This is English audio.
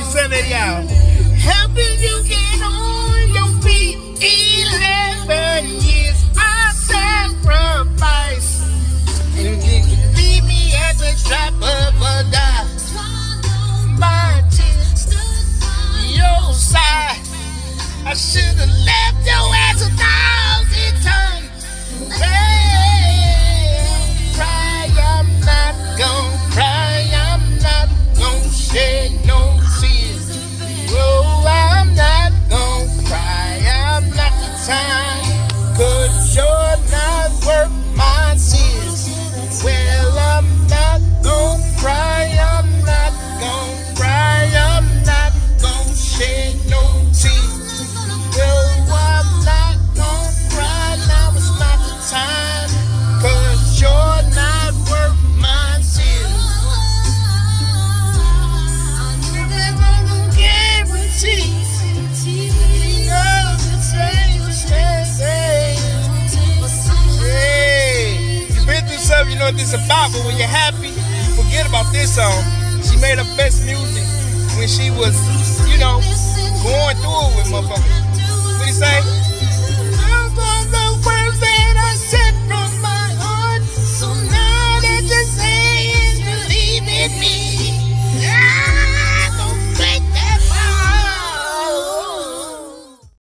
me say that, y'all. Helping you get on your feet. 11 years I sacrifice. You can leave me at the drop of a dime. My tears stood by your side. I should have left your ass 1,000 times. Hey, cry, I'm not gonna cry. I'm not gonna shed no tears. Oh, I'm not gonna cry. I'm not the time. 'Cause you're not worth my tears. Well, I'm not gonna cry. I'm not gonna cry. I'm not gonna shed no tears. Well, I'm not gonna cry, now it's not the time, 'cause you're not worth my tears. I'm never gonna guarantee, hey, you've been through something, you know what this is about, but when you're happy, forget about this song. She made her best music when she was, you know, going through it with motherfuckers. What do you say?